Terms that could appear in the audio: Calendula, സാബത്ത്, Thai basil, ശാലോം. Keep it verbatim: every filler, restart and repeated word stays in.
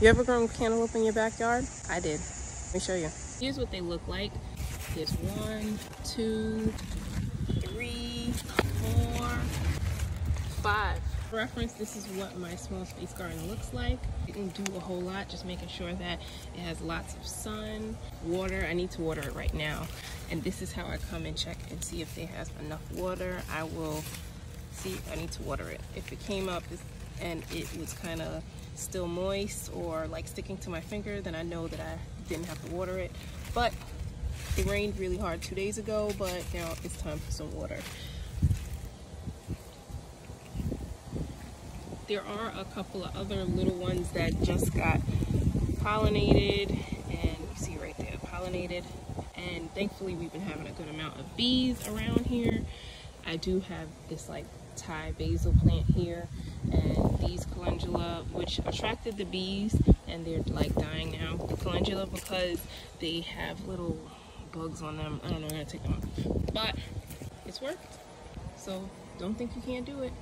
You ever grown cantaloupe in your backyard? I did. Let me show you. Here's what they look like. Here's one, two, three, four, five. For reference, this is what my small space garden looks like. It can do a whole lot, just making sure that it has lots of sun, water. I need to water it right now. And this is how I come and check and see if they have enough water. I will see, I need to water it. If it came up and it was kind of still moist or like sticking to my finger, then I know that I didn't have to water it. But it rained really hard two days ago, but now it's time for some water. There are a couple of other little ones that just got pollinated, and you see right there, pollinated. And thankfully we've been having a good amount of bees around here. I do have this like Thai basil plant here and these calendula, which attracted the bees, and they're like dying now. The calendula, because they have little bugs on them, I don't know, I'm gonna take them out. But it's worked, so don't think you can't do it.